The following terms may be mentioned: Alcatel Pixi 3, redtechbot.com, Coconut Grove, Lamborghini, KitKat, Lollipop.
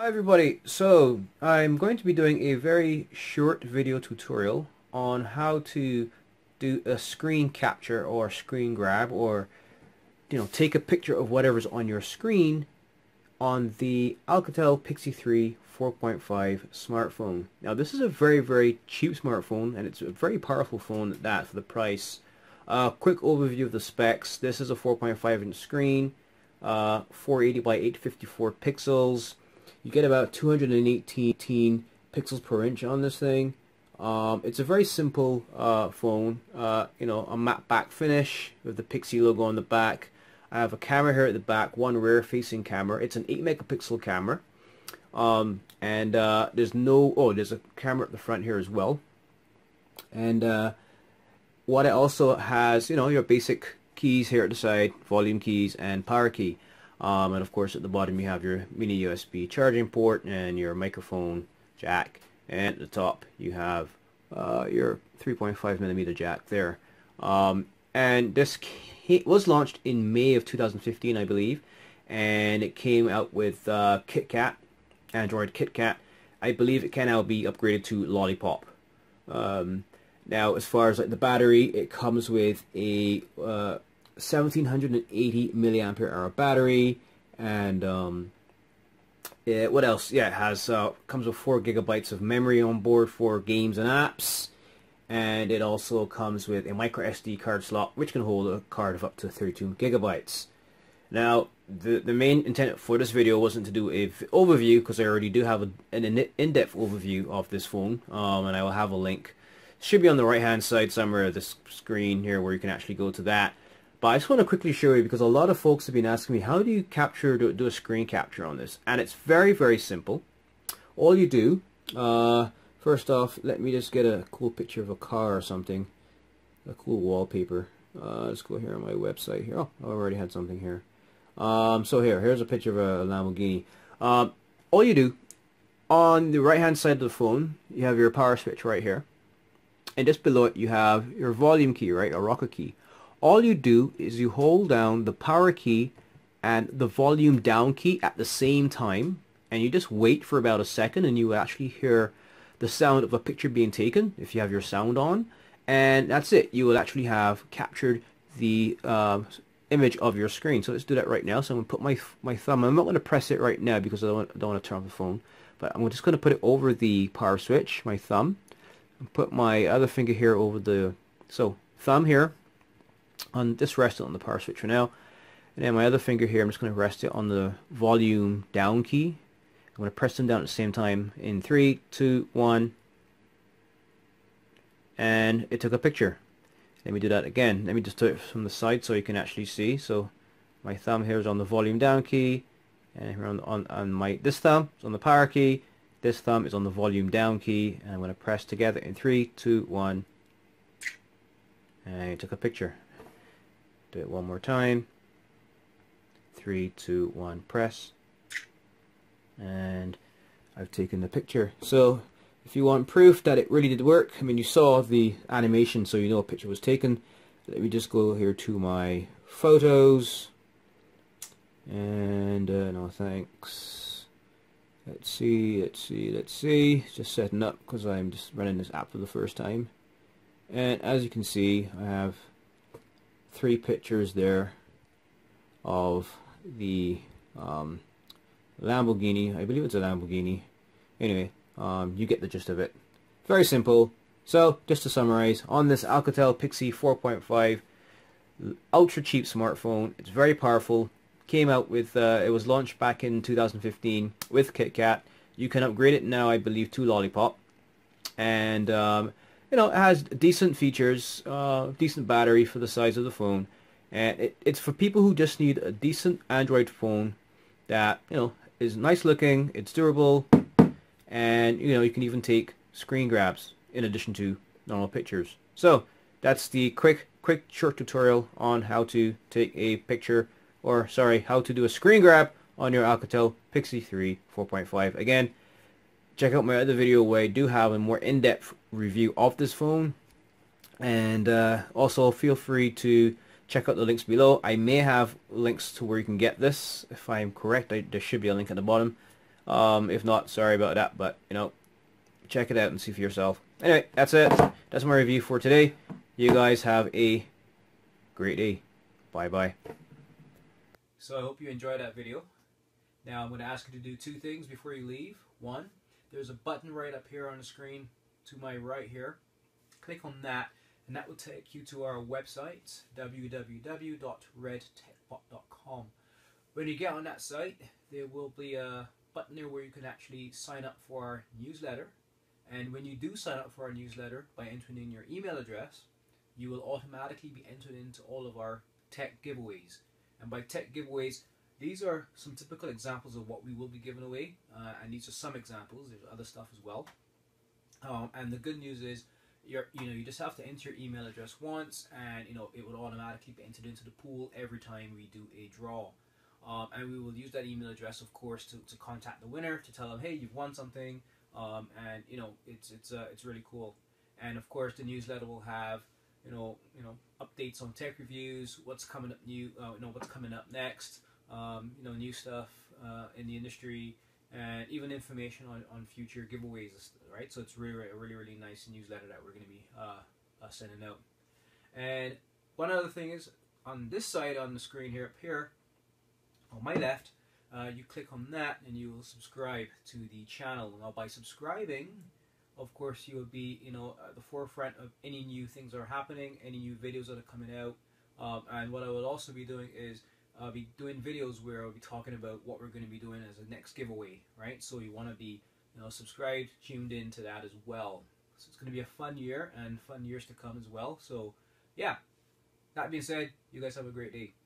Hi everybody, so I'm going to be doing a very short video tutorial on how to do a screen capture or screen grab, or take a picture of whatever's on your screen on the Alcatel Pixi 3 4.5 smartphone. Now this is a very, very cheap smartphone, and it's a very powerful phone at that for the price. Quick overview of the specs. This is a 4.5 inch screen, 480 by 854 pixels. You get about 218 pixels per inch on this thing. It's a very simple phone, a matte back finish with the Pixi logo on the back. I have a camera here at the back, one rear facing camera. It's an 8 megapixel camera, and there's a camera at the front here as well. And what it also has, your basic keys here at the side, volume keys and power key. And of course at the bottom you have your mini USB charging port and your microphone jack, and at the top you have your 3.5mm jack there. And this was launched in May of 2015, I believe, and it came out with KitKat, Android KitKat. I believe it can now be upgraded to Lollipop. Now as far as the battery, it comes with a 1780 milliampere hour battery, and what else? Yeah, it has comes with 4 gigabytes of memory on board for games and apps, and it also comes with a micro SD card slot which can hold a card of up to 32 gigabytes. Now, the main intent for this video wasn't to do a overview, because I already do have an in-depth overview of this phone, and I will have a link. It should be on the right-hand side somewhere of this screen here where you can actually go to that. But I just want to quickly show you, because a lot of folks have been asking me, how do you do a screen capture on this? And it's very, very simple. All you do, first off, let me just get a cool picture of a car or something, a cool wallpaper. Let's go here on my website here. Oh, I already had something here. So here's a picture of a Lamborghini. All you do, on the right-hand side of the phone, you have your power switch right here, and just below it you have your volume key, right, a rocker key. All you do is you hold down the power key and the volume down key at the same time, and you just wait for about a second, and you actually hear the sound of a picture being taken if you have your sound on, and that's it. You will actually have captured the image of your screen. So let's do that right now. So I'm going to put my thumb, I'm not going to press it right now because I don't want to turn off the phone, but I'm just going to put it over the power switch, my thumb, and put my other finger here over the thumb here. On this, rest it on the power switch for now, and then my other finger here, I'm just going to rest it on the volume down key. I'm going to press them down at the same time in 3, 2, 1, and it took a picture. Let me do that again. Let me just do it from the side so you can actually see. So my thumb here is on the volume down key, and here this thumb is on the power key, this thumb is on the volume down key, and I'm going to press together in 3, 2, 1, and it took a picture. Do it one more time. 3, 2, 1, press, and I've taken the picture. So if you want proof that it really did work, I mean, you saw the animation, so you know a picture was taken. Let me just go here to my photos, and no thanks. Let's see. Just setting up because I'm just running this app for the first time, and as you can see, I have 3 pictures there of the Lamborghini. I believe it's a Lamborghini. Anyway, you get the gist of it. Very simple. So just to summarize, on this Alcatel Pixi 4.5 ultra cheap smartphone, it's very powerful. Came out with it was launched back in 2015 with KitKat. You can upgrade it now, I believe, to Lollipop, and it has decent features, decent battery for the size of the phone, and it's for people who just need a decent Android phone that is nice looking, it's durable, and you can even take screen grabs in addition to normal pictures. So that's the quick short tutorial on how to take a picture, or sorry, how to do a screen grab on your Alcatel Pixi 3 4.5. Again, check out my other video where I do have a more in-depth review of this phone, and also feel free to check out the links below. I may have links to where you can get this. If I'm correct, there should be a link at the bottom. If not, sorry about that, but you know, check it out and see for yourself. Anyway, that's it. That's my review for today. You guys have a great day. Bye bye. So I hope you enjoyed that video. Now I'm going to ask you to do two things before you leave. One, there's a button right up here on the screen to my right here. Click on that, and that will take you to our website, www.redtechbot.com. When you get on that site, there will be a button there where you can actually sign up for our newsletter. And when you do sign up for our newsletter by entering in your email address, you will automatically be entered into all of our tech giveaways. And by tech giveaways, these are some typical examples of what we will be giving away, and these are some examples. There's other stuff as well. And the good news is, you just have to enter your email address once, and you know it will automatically be entered into the pool every time we do a draw. And we will use that email address, of course, to contact the winner, to tell them, hey, you've won something, and you know it's really cool. And of course, the newsletter will have updates on tech reviews, what's coming up new, what's coming up next, new stuff in the industry, and even information on future giveaways, right? So it's really nice newsletter that we're going to be sending out. And one other thing is, on this side on the screen here, up here on my left, you click on that and you will subscribe to the channel. Now by subscribing, of course, you will be at the forefront of any new things that are happening, any new videos that are coming out. And what I will also be doing is I'll be doing videos where I'll be talking about what we're going to be doing as a next giveaway, right? So you want to be subscribed, tuned in to that as well. So it's going to be a fun year and fun years to come as well. So yeah, that being said, you guys have a great day.